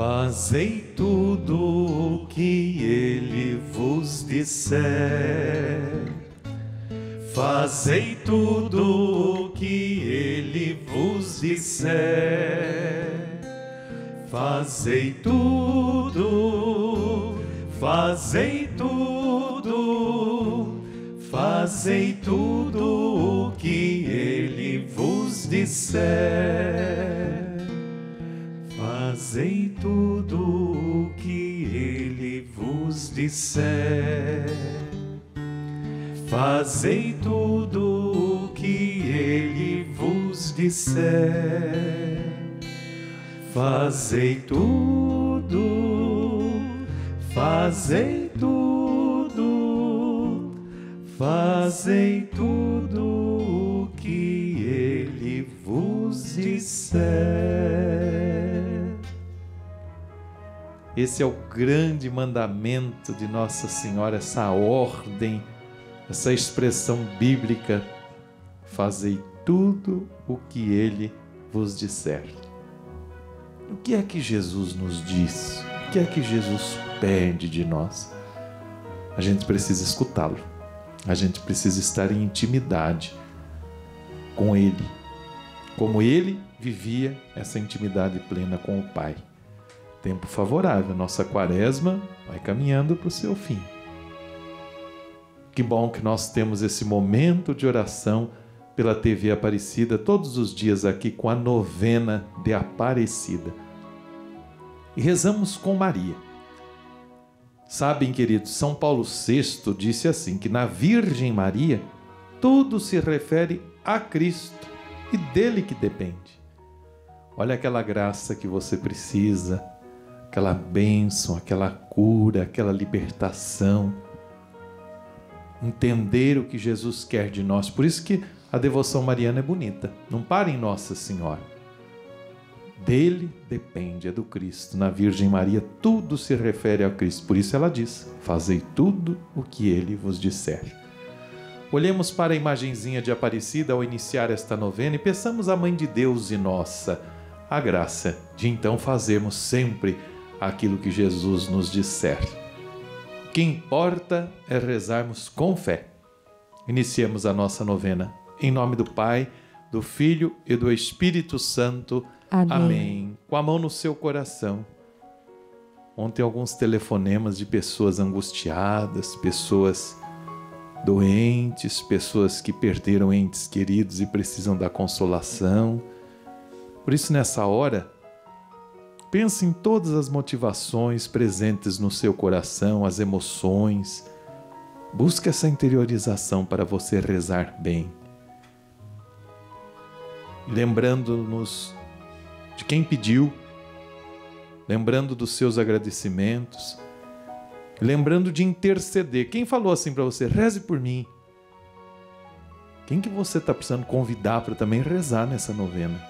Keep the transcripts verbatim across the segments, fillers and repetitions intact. Fazei tudo o que ele vos disser, fazei tudo o que ele vos disser, fazei tudo, fazei tudo, fazei tudo o que ele vos disser. Fazei tudo o que ele vos disser, fazei tudo o que ele vos disser, fazei tudo, fazei tudo, fazei tudo o que ele vos disser. Esse é o grande mandamento de Nossa Senhora, essa ordem, essa expressão bíblica. Fazei tudo o que Ele vos disser. O que é que Jesus nos diz? O que é que Jesus pede de nós? A gente precisa escutá-lo. A gente precisa estar em intimidade com Ele. Como Ele vivia essa intimidade plena com o Pai. Tempo favorável, nossa quaresma vai caminhando para o seu fim. Que bom que nós temos esse momento de oração pela T V Aparecida, todos os dias aqui com a Novena de Aparecida. E rezamos com Maria. Sabem, queridos, São Paulo sexto disse assim, que na Virgem Maria tudo se refere a Cristo e dele que depende. Olha aquela graça que você precisa, aquela bênção, aquela cura, aquela libertação. Entender o que Jesus quer de nós. Por isso que a devoção mariana é bonita. Não para em Nossa Senhora. Dele depende, é do Cristo. Na Virgem Maria tudo se refere a Cristo. Por isso ela diz, fazei tudo o que ele vos disser. Olhemos para a imagenzinha de Aparecida ao iniciar esta novena e peçamos à Mãe de Deus e nossa a graça de então fazermos sempre aquilo que Jesus nos disser. O que importa é rezarmos com fé. Iniciemos a nossa novena. Em nome do Pai, do Filho e do Espírito Santo. Amém. Amém. Com a mão no seu coração. Ontem alguns telefonemas de pessoas angustiadas, pessoas doentes, pessoas que perderam entes queridos e precisam da consolação. Por isso, nessa hora, pense em todas as motivações presentes no seu coração, as emoções. Busque essa interiorização para você rezar bem. Lembrando-nos de quem pediu, lembrando dos seus agradecimentos, lembrando de interceder. Quem falou assim para você, reze por mim? Quem que você está precisando convidar para também rezar nessa novena?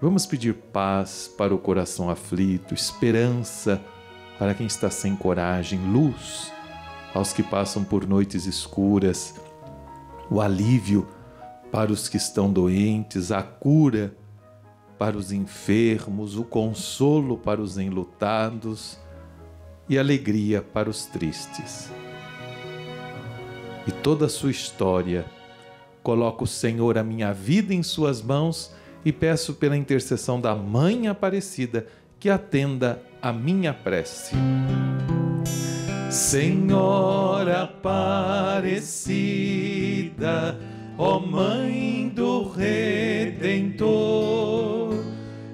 Vamos pedir paz para o coração aflito, esperança para quem está sem coragem, luz aos que passam por noites escuras, o alívio para os que estão doentes, a cura para os enfermos, o consolo para os enlutados e alegria para os tristes. E toda a sua história, coloco, Senhor, a minha vida em suas mãos e peço pela intercessão da Mãe Aparecida que atenda a minha prece. Senhora Aparecida, ó Mãe do Redentor,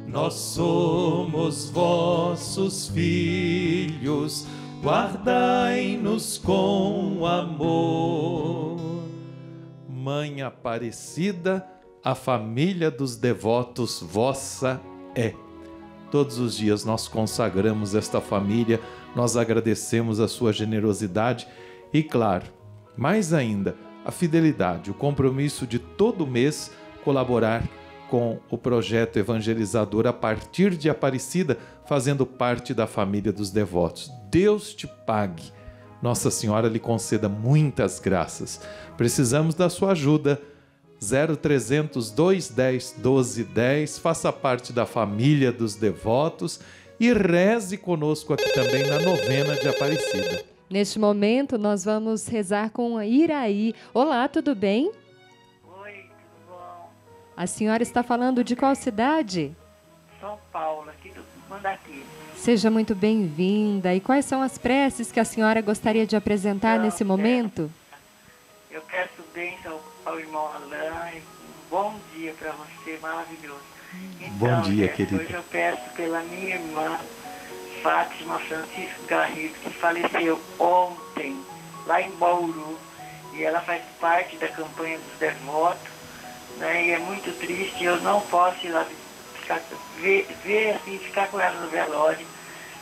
nós somos vossos filhos, guardai-nos com amor. Mãe Aparecida, a família dos devotos vossa é. Todos os dias nós consagramos esta família, nós agradecemos a sua generosidade e, claro, mais ainda, a fidelidade, o compromisso de todo mês colaborar com o projeto evangelizador a partir de Aparecida, fazendo parte da família dos devotos. Deus te pague. Nossa Senhora lhe conceda muitas graças. Precisamos da sua ajuda. zero trezentos, dois dez, doze dez, faça parte da Família dos Devotos e reze conosco aqui também na Novena de Aparecida. Neste momento nós vamos rezar com a Iraí. Olá, tudo bem? Oi, tudo bom? A senhora está falando de qual cidade? São Paulo, aqui do Mandati. Seja muito bem-vinda. E quais são as preces que a senhora gostaria de apresentar Não, nesse momento? Eu peço bênção ao irmão Alan, um bom dia para você, maravilhoso. Então, bom dia, querida. Hoje eu peço pela minha irmã, Fátima Francisco Garrido, que faleceu ontem, lá em Bauru, e ela faz parte da campanha dos devotos, né, e é muito triste, eu não posso ir lá ficar, ver, ver assim, ficar com ela no velório,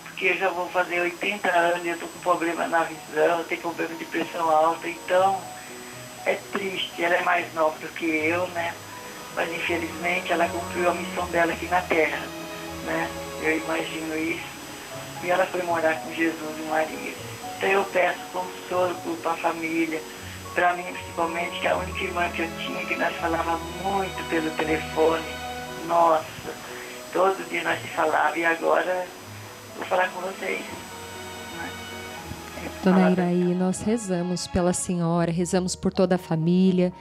porque eu já vou fazer oitenta anos, eu estou com problema na visão, eu tenho problema de pressão alta, então... É triste, ela é mais nova do que eu, né? Mas infelizmente ela cumpriu a missão dela aqui na Terra, né? Eu imagino isso. E ela foi morar com Jesus e Maria. Então eu peço consolo para a família, para mim principalmente, que é a única irmã que eu tinha, que nós falávamos muito pelo telefone. Nossa, todo dia nós se falávamos e agora vou falar com vocês. Dona Iraí, nós rezamos pela senhora, rezamos por toda a família,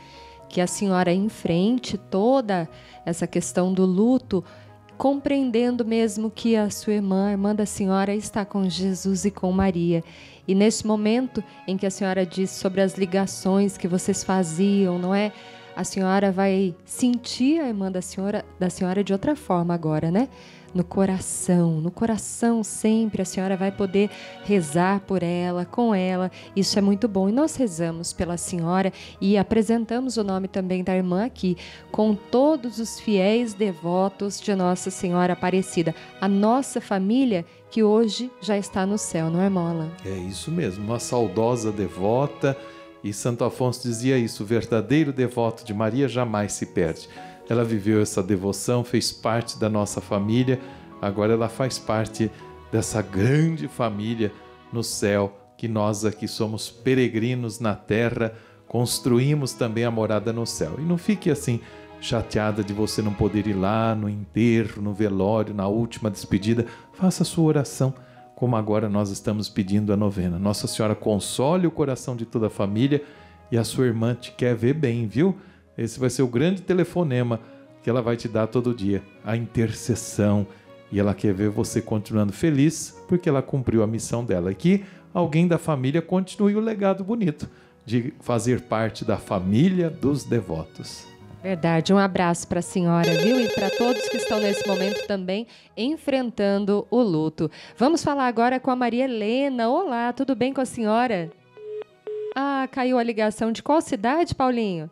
que a senhora enfrente toda essa questão do luto, compreendendo mesmo que a sua irmã, a irmã da senhora, está com Jesus e com Maria. E nesse momento em que a senhora diz sobre as ligações que vocês faziam, não é? A senhora vai sentir a irmã da senhora, da senhora de outra forma agora, né? No coração, no coração sempre a senhora vai poder rezar por ela, com ela, isso é muito bom. E nós rezamos pela senhora e apresentamos o nome também da irmã aqui, com todos os fiéis devotos de Nossa Senhora Aparecida, a nossa família que hoje já está no céu, não é, Mola? É isso mesmo, uma saudosa devota, e Santo Afonso dizia isso, o verdadeiro devoto de Maria jamais se perde. Ela viveu essa devoção, fez parte da nossa família, agora ela faz parte dessa grande família no céu, que nós aqui somos peregrinos na terra, construímos também a morada no céu. E não fique assim chateada de você não poder ir lá no enterro, no velório, na última despedida. Faça a sua oração, como agora nós estamos pedindo a novena. Nossa Senhora console o coração de toda a família e a sua irmã te quer ver bem, viu? Esse vai ser o grande telefonema que ela vai te dar todo dia, a intercessão. E ela quer ver você continuando feliz, porque ela cumpriu a missão dela. E que alguém da família continue o legado bonito de fazer parte da Família dos Devotos. Verdade, um abraço para a senhora, viu? E para todos que estão nesse momento também enfrentando o luto. Vamos falar agora com a Maria Helena. Olá, tudo bem com a senhora? Ah, caiu a ligação. De qual cidade, Paulinho?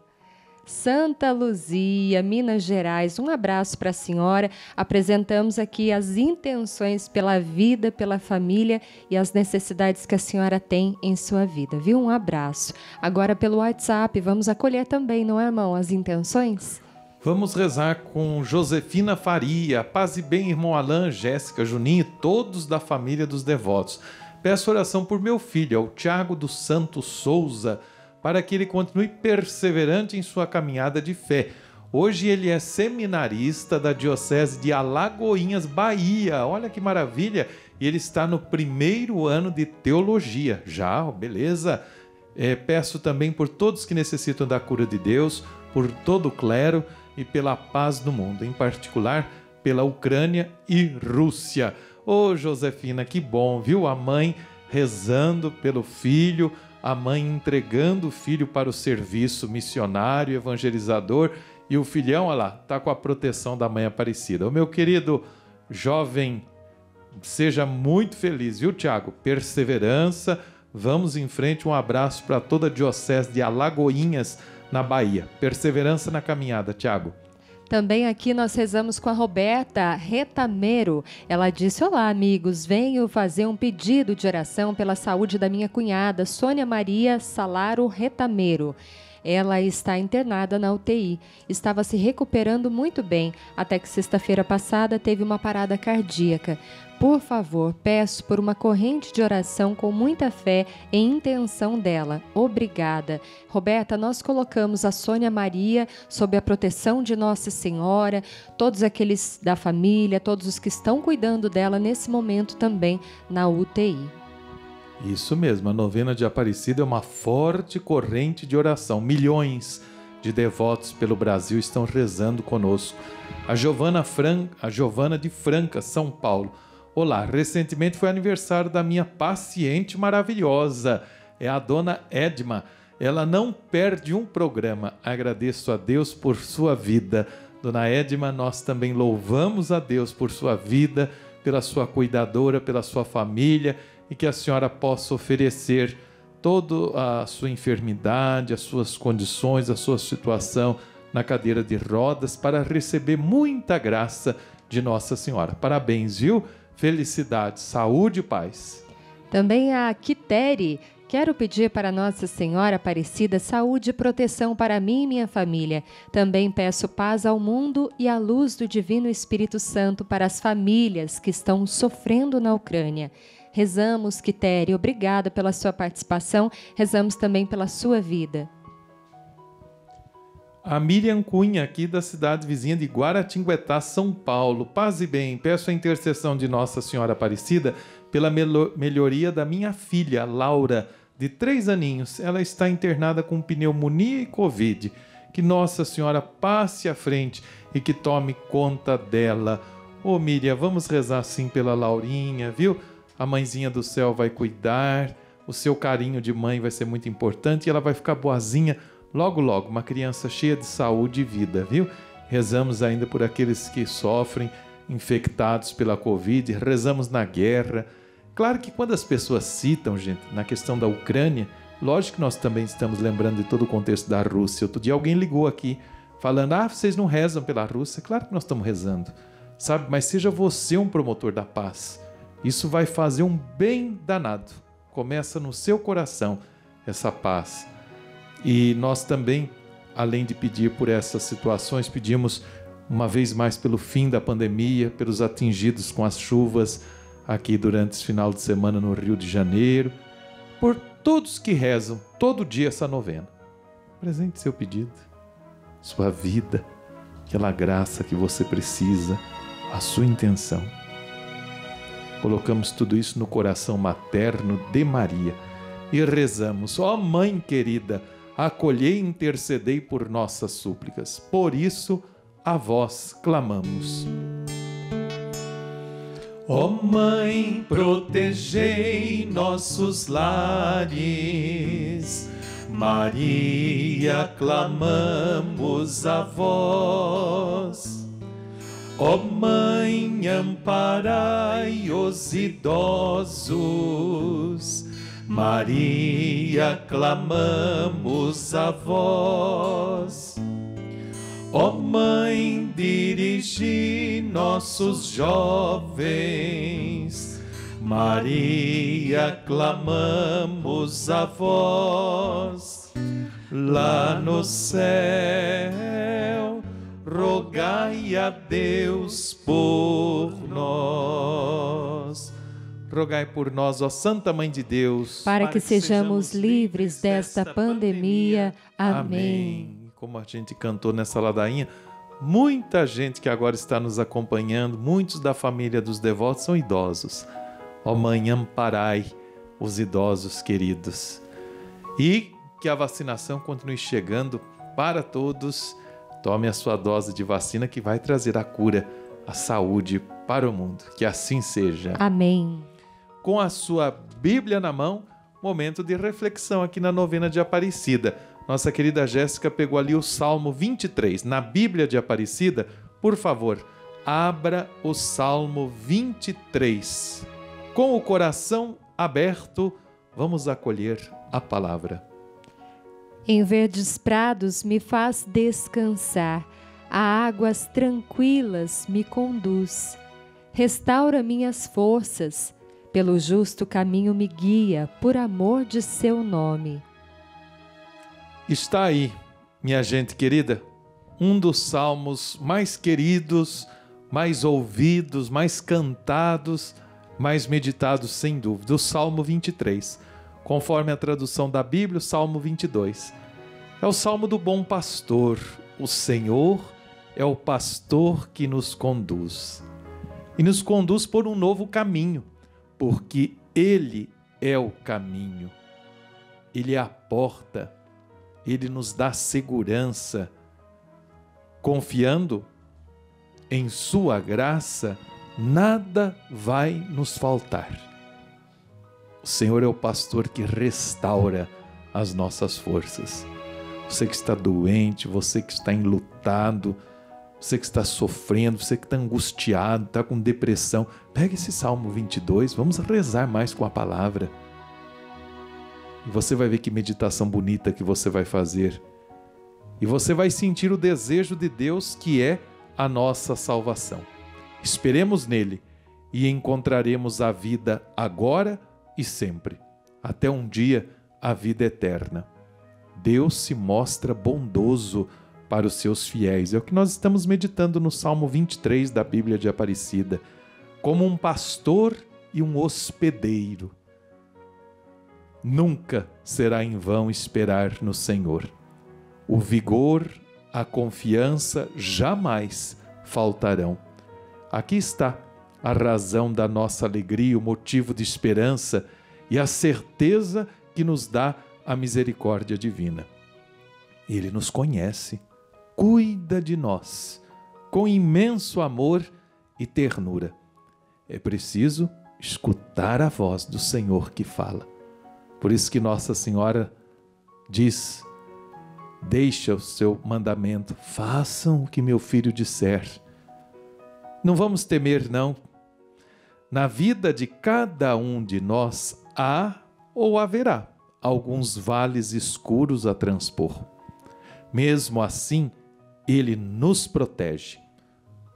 Santa Luzia, Minas Gerais, um abraço para a senhora. Apresentamos aqui as intenções pela vida, pela família e as necessidades que a senhora tem em sua vida, viu? Um abraço. Agora pelo WhatsApp, vamos acolher também, não é, irmão, as intenções? Vamos rezar com Josefina Faria. Paz e bem, irmão Alan, Jéssica, Juninho, todos da Família dos Devotos. Peço oração por meu filho, o Tiago do Santos Souza, para que ele continue perseverante em sua caminhada de fé. Hoje ele é seminarista da Diocese de Alagoinhas, Bahia. Olha que maravilha! E ele está no primeiro ano de teologia. Já, beleza? É, peço também por todos que necessitam da cura de Deus, por todo o clero e pela paz do mundo, em particular pela Ucrânia e Rússia. Ô, Josefina, que bom, viu? A mãe rezando pelo filho, a mãe entregando o filho para o serviço missionário, evangelizador, e o filhão, olha lá, está com a proteção da Mãe Aparecida. O meu querido jovem, seja muito feliz, viu, Tiago? Perseverança, vamos em frente, um abraço para toda a Diocese de Alagoinhas, na Bahia. Perseverança na caminhada, Tiago. Também aqui nós rezamos com a Roberta Retameiro. Ela disse, olá amigos, venho fazer um pedido de oração pela saúde da minha cunhada, Sônia Maria Salaro Retameiro. Ela está internada na U T I, estava se recuperando muito bem, até que sexta-feira passada teve uma parada cardíaca. Por favor, peço por uma corrente de oração com muita fé e intenção dela. Obrigada. Roberta, nós colocamos a Sônia Maria sob a proteção de Nossa Senhora, todos aqueles da família, todos os que estão cuidando dela nesse momento também na U T I. Isso mesmo, a novena de Aparecida é uma forte corrente de oração. Milhões de devotos pelo Brasil estão rezando conosco. A Giovana, Fran... a Giovana de Franca, São Paulo. Olá, recentemente foi aniversário da minha paciente maravilhosa, é a dona Edma. Ela não perde um programa. Agradeço a Deus por sua vida. Dona Edma, nós também louvamos a Deus por sua vida, pela sua cuidadora, pela sua família, e que a senhora possa oferecer toda a sua enfermidade, as suas condições, a sua situação na cadeira de rodas para receber muita graça de Nossa Senhora. Parabéns, viu? Felicidade, saúde e paz. Também a Quitéria. Quero pedir para Nossa Senhora Aparecida saúde e proteção para mim e minha família. Também peço paz ao mundo e a luz do Divino Espírito Santo para as famílias que estão sofrendo na Ucrânia. Rezamos, Quitéria. Obrigada pela sua participação. Rezamos também pela sua vida. A Miriam Cunha, aqui da cidade vizinha de Guaratinguetá, São Paulo. Paz e bem, peço a intercessão de Nossa Senhora Aparecida pela melhoria da minha filha, Laura, de três aninhos. Ela está internada com pneumonia e Covid. Que Nossa Senhora passe à frente e que tome conta dela. Ô Miriam, vamos rezar sim pela Laurinha, viu? A mãezinha do céu vai cuidar, o seu carinho de mãe vai ser muito importante e ela vai ficar boazinha logo, logo, uma criança cheia de saúde e vida, viu? Rezamos ainda por aqueles que sofrem, infectados pela Covid, rezamos na guerra. Claro que quando as pessoas citam, gente, na questão da Ucrânia, lógico que nós também estamos lembrando de todo o contexto da Rússia. Outro dia alguém ligou aqui falando, ah, vocês não rezam pela Rússia? Claro que nós estamos rezando, sabe? Mas seja você um promotor da paz. Isso vai fazer um bem danado. Começa no seu coração essa paz. E nós também, além de pedir por essas situações, pedimos uma vez mais pelo fim da pandemia, pelos atingidos com as chuvas aqui durante esse final de semana no Rio de Janeiro, por todos que rezam todo dia essa novena. Apresente seu pedido, sua vida, aquela graça que você precisa, a sua intenção. Colocamos tudo isso no coração materno de Maria e rezamos, ó Mãe querida, acolhei e intercedei por nossas súplicas. Por isso, a vós clamamos. Ó Mãe, protegei nossos lares. Maria, clamamos a vós. Ó Mãe, amparai os idosos. Maria, clamamos a vós. Ó Mãe, dirigi nossos jovens. Maria, clamamos a vós. Lá no céu, rogai a Deus por nós. Rogai por nós, ó Santa Mãe de Deus, para, para que, que sejamos, sejamos livres desta pandemia. pandemia. Amém. Como a gente cantou nessa ladainha, muita gente que agora está nos acompanhando, muitos da família dos devotos são idosos. Ó Mãe, amparai os idosos queridos. E que a vacinação continue chegando para todos. Tome a sua dose de vacina que vai trazer a cura, a saúde para o mundo. Que assim seja. Amém. Com a sua Bíblia na mão, momento de reflexão aqui na novena de Aparecida. Nossa querida Jéssica pegou ali o Salmo vinte e três. Na Bíblia de Aparecida, por favor, abra o Salmo vinte e três. Com o coração aberto, vamos acolher a palavra. Em verdes prados me faz descansar, a águas tranquilas me conduz. Restaura minhas forças, pelo justo caminho me guia, por amor de seu nome. Está aí, minha gente querida, um dos salmos mais queridos, mais ouvidos, mais cantados mais meditado sem dúvida, o Salmo vinte e três, conforme a tradução da Bíblia, o Salmo vinte e dois. É o Salmo do Bom Pastor, o Senhor é o pastor que nos conduz, e nos conduz por um novo caminho, porque Ele é o caminho, Ele é a porta, Ele nos dá segurança, confiando em Sua graça, nada vai nos faltar. O Senhor é o pastor que restaura as nossas forças. Você que está doente, você que está enlutado, você que está sofrendo, você que está angustiado, está com depressão, pega esse Salmo vinte e dois, vamos rezar mais com a palavra. E você vai ver que meditação bonita que você vai fazer. E você vai sentir o desejo de Deus que é a nossa salvação. Esperemos nele e encontraremos a vida agora e sempre, até um dia a vida eterna. Deus se mostra bondoso para os seus fiéis. É o que nós estamos meditando no Salmo vinte e três da Bíblia de Aparecida, como um pastor e um hospedeiro. Nunca será em vão esperar no Senhor. O vigor, a confiança jamais faltarão. Aqui está a razão da nossa alegria, o motivo de esperança e a certeza que nos dá a misericórdia divina. Ele nos conhece, cuida de nós, com imenso amor e ternura. É preciso escutar a voz do Senhor que fala. Por isso que Nossa Senhora diz, deixa o seu mandamento, façam o que meu filho disser. Não vamos temer, não. Na vida de cada um de nós há ou haverá alguns vales escuros a transpor. Mesmo assim, Ele nos protege.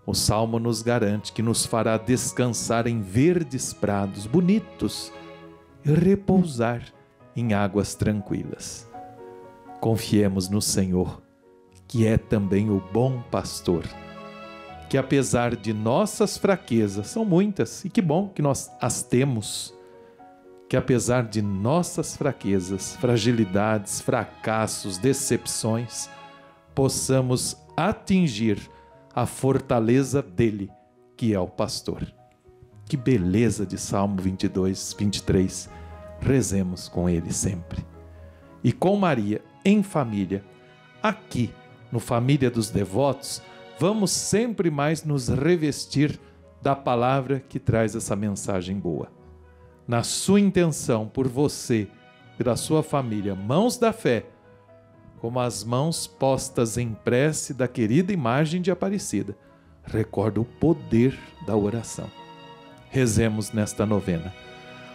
O Salmo nos garante que nos fará descansar em verdes prados bonitos e repousar em águas tranquilas. Confiemos no Senhor, que é também o bom pastor, que apesar de nossas fraquezas, são muitas, e que bom que nós as temos, que apesar de nossas fraquezas, fragilidades, fracassos, decepções, possamos atingir a fortaleza dele, que é o pastor. Que beleza de Salmo vinte e dois, vinte e três, rezemos com ele sempre. E com Maria, em família, aqui no Família dos Devotos, vamos sempre mais nos revestir da palavra que traz essa mensagem boa. Na sua intenção, por você, pela sua família, mãos da fé, como as mãos postas em prece da querida imagem de Aparecida, recorda o poder da oração. Rezemos nesta novena.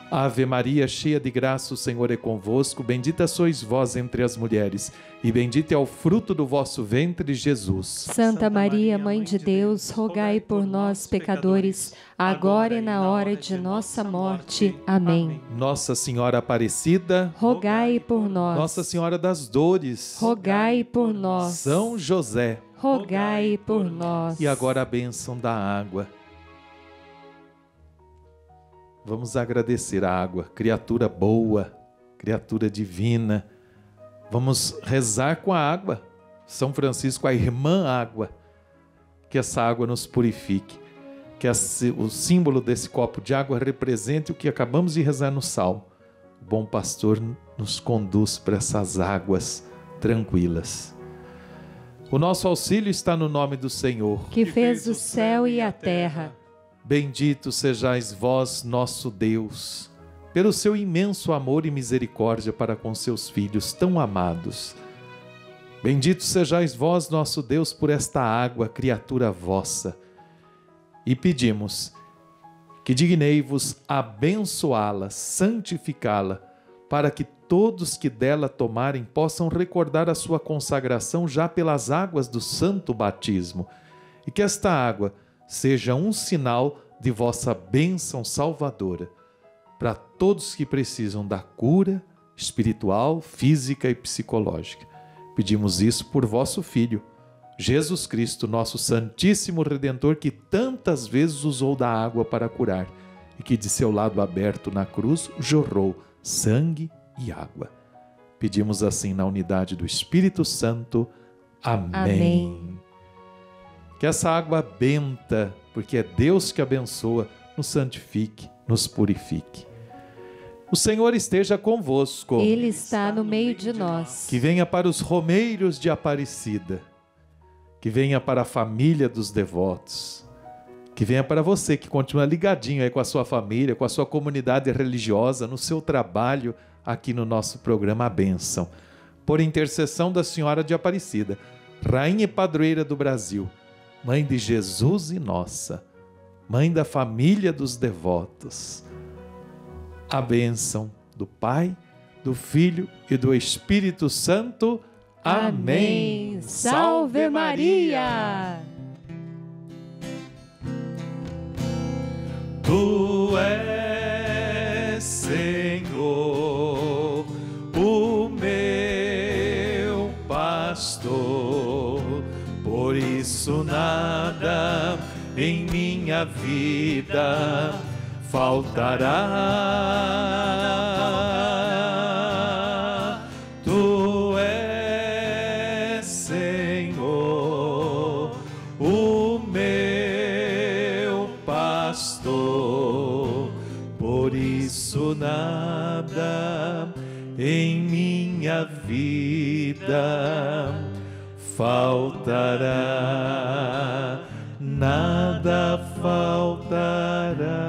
Ave Maria, cheia de graça, o Senhor é convosco, bendita sois vós entre as mulheres, e bendito é o fruto do vosso ventre, Jesus. Santa Maria, Mãe de Deus, rogai por nós, pecadores, agora e na hora de nossa morte. Amém. Nossa Senhora Aparecida, rogai por nós. Nossa Senhora das Dores, rogai por nós. São José, rogai por nós. E agora a bênção da água. Vamos agradecer a água, criatura boa, criatura divina. Vamos rezar com a água. São Francisco, a irmã água, que essa água nos purifique. Que esse, o símbolo desse copo de água represente o que acabamos de rezar no Salmo. O bom pastor nos conduz para essas águas tranquilas. O nosso auxílio está no nome do Senhor, que fez o céu e a terra. Bendito sejais vós, nosso Deus, pelo seu imenso amor e misericórdia para com seus filhos tão amados. Bendito sejais vós, nosso Deus, por esta água, criatura vossa. E pedimos que dignei-vos abençoá-la, santificá-la, para que todos que dela tomarem possam recordar a sua consagração já pelas águas do santo batismo, e que esta água seja um sinal de vossa bênção salvadora para todos que precisam da cura espiritual, física e psicológica. Pedimos isso por vosso Filho, Jesus Cristo, nosso Santíssimo Redentor, que tantas vezes usou da água para curar e que de seu lado aberto na cruz jorrou sangue e água. Pedimos assim na unidade do Espírito Santo. Amém. Amém. Que essa água benta, porque é Deus que abençoa, nos santifique, nos purifique. O Senhor esteja convosco. Ele está no meio de nós. Que venha para os Romeiros de Aparecida. Que venha para a família dos devotos. Que venha para você que continua ligadinho aí com a sua família, com a sua comunidade religiosa, no seu trabalho, aqui no nosso programa A Bênção. Por intercessão da Senhora de Aparecida, Rainha e Padroeira do Brasil, Mãe de Jesus e nossa, Mãe da Família dos Devotos, a bênção do Pai, do Filho e do Espírito Santo. Amém. Amém. Salve Maria! Tu és, Senhor, o meu pastor, por isso nada em minha vida faltará. Tu és, Senhor, o meu pastor, por isso nada em minha vida faltará, nada faltará.